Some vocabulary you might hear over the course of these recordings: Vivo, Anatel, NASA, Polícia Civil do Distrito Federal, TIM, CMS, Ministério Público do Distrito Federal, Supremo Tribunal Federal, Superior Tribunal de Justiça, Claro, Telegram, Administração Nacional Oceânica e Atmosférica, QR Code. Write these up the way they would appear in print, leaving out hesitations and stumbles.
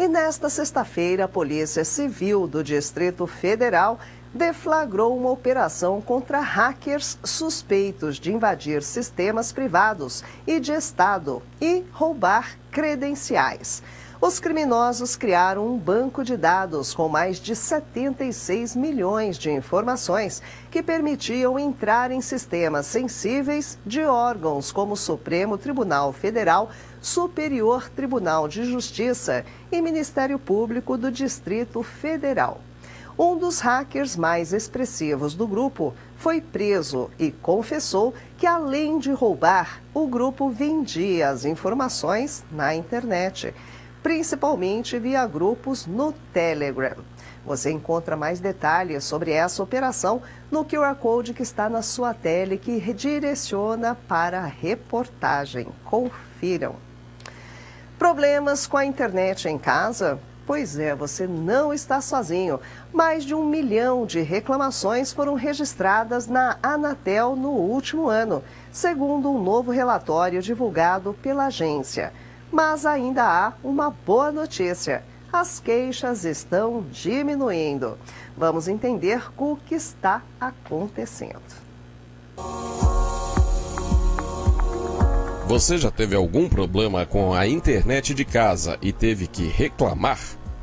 E nesta sexta-feira, a Polícia Civil do Distrito Federal deflagrou uma operação contra hackers suspeitos de invadir sistemas privados e de Estado e roubar credenciais. Os criminosos criaram um banco de dados com mais de 76 milhões de informações que permitiam entrar em sistemas sensíveis de órgãos como o Supremo Tribunal Federal, Superior Tribunal de Justiça e Ministério Público do Distrito Federal. Um dos hackers mais expressivos do grupo foi preso e confessou que, além de roubar, o grupo vendia as informações na internet, principalmente via grupos no Telegram. Você encontra mais detalhes sobre essa operação no QR Code que está na sua tela e que redireciona para a reportagem. Confiram. Problemas com a internet em casa? Pois é, você não está sozinho. Mais de 1 milhão de reclamações foram registradas na Anatel no último ano, segundo um novo relatório divulgado pela agência. Mas ainda há uma boa notícia: as queixas estão diminuindo. Vamos entender o que está acontecendo. Você já teve algum problema com a internet de casa e teve que reclamar?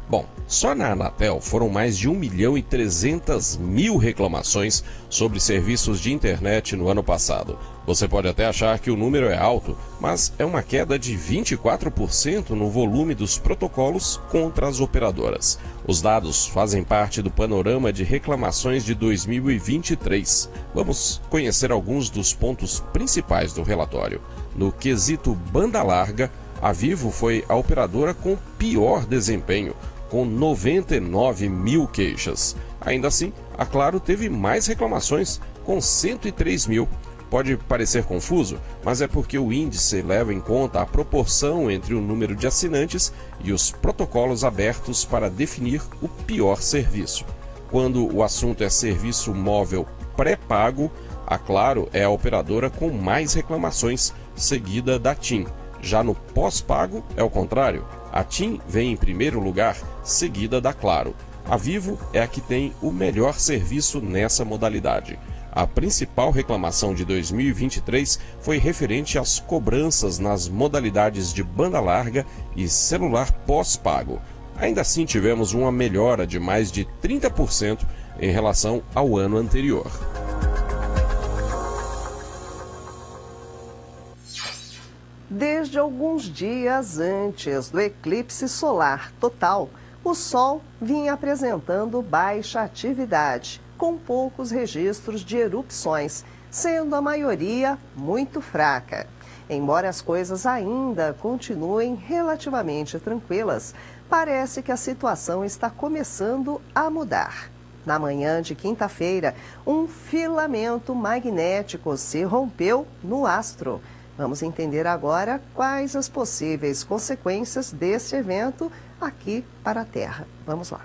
Bom, só na Anatel foram mais de 1.300.000 reclamações sobre serviços de internet no ano passado. Você pode até achar que o número é alto, mas é uma queda de 24% no volume dos protocolos contra as operadoras. Os dados fazem parte do panorama de reclamações de 2023. Vamos conhecer alguns dos pontos principais do relatório. No quesito banda larga, a Vivo foi a operadora com pior desempenho, com 99 mil queixas. Ainda assim, a Claro teve mais reclamações, com 103 mil. Pode parecer confuso, mas é porque o índice leva em conta a proporção entre o número de assinantes e os protocolos abertos para definir o pior serviço. Quando o assunto é serviço móvel pré-pago, a Claro é a operadora com mais reclamações, seguida da TIM. Já no pós-pago, é o contrário. A TIM vem em primeiro lugar, seguida da Claro. A Vivo é a que tem o melhor serviço nessa modalidade. A principal reclamação de 2023 foi referente às cobranças nas modalidades de banda larga e celular pós-pago. Ainda assim, tivemos uma melhora de mais de 30% em relação ao ano anterior. Desde alguns dias antes do eclipse solar total, o Sol vinha apresentando baixa atividade, com poucos registros de erupções, sendo a maioria muito fraca. Embora as coisas ainda continuem relativamente tranquilas, parece que a situação está começando a mudar. Na manhã de quinta-feira, um filamento magnético se rompeu no astro. Vamos entender agora quais as possíveis consequências desse evento aqui para a Terra. Vamos lá.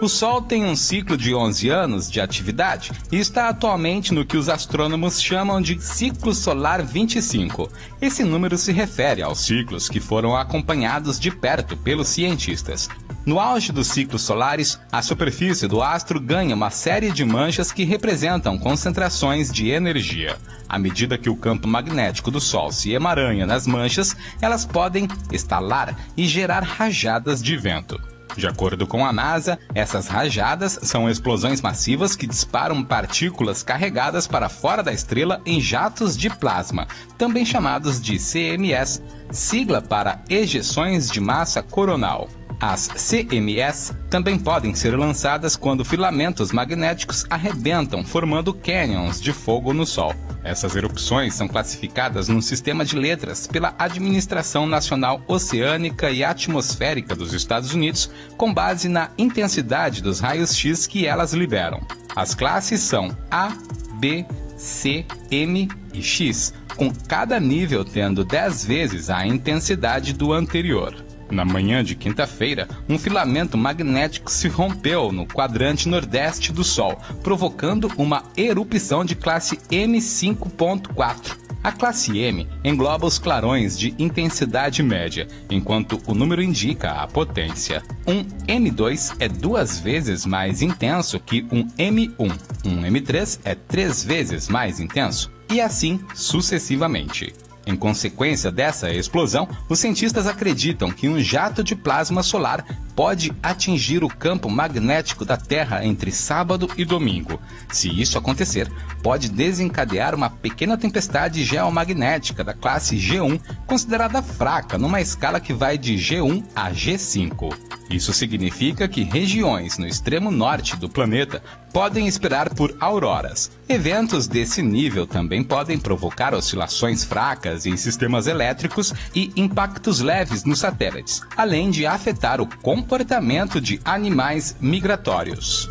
O Sol tem um ciclo de 11 anos de atividade e está atualmente no que os astrônomos chamam de ciclo solar 25. Esse número se refere aos ciclos que foram acompanhados de perto pelos cientistas. No auge dos ciclos solares, a superfície do astro ganha uma série de manchas que representam concentrações de energia. À medida que o campo magnético do Sol se emaranha nas manchas, elas podem estalar e gerar rajadas de vento. De acordo com a NASA, essas rajadas são explosões massivas que disparam partículas carregadas para fora da estrela em jatos de plasma, também chamados de CMS, sigla para ejeções de massa coronal. As CMS também podem ser lançadas quando filamentos magnéticos arrebentam, formando canyons de fogo no Sol. Essas erupções são classificadas num sistema de letras pela Administração Nacional Oceânica e Atmosférica dos Estados Unidos, com base na intensidade dos raios-x que elas liberam. As classes são A, B, C, M e X, com cada nível tendo 10 vezes a intensidade do anterior. Na manhã de quinta-feira, um filamento magnético se rompeu no quadrante nordeste do Sol, provocando uma erupção de classe M5.4. A classe M engloba os clarões de intensidade média, enquanto o número indica a potência. Um M2 é 2 vezes mais intenso que um M1. Um M3 é 3 vezes mais intenso, e assim sucessivamente. Em consequência dessa explosão, os cientistas acreditam que um jato de plasma solar pode atingir o campo magnético da Terra entre sábado e domingo. Se isso acontecer, pode desencadear uma pequena tempestade geomagnética da classe G1, considerada fraca numa escala que vai de G1 a G5. Isso significa que regiões no extremo norte do planeta podem esperar por auroras. Eventos desse nível também podem provocar oscilações fracas em sistemas elétricos e impactos leves nos satélites, além de afetar o comportamento de animais migratórios.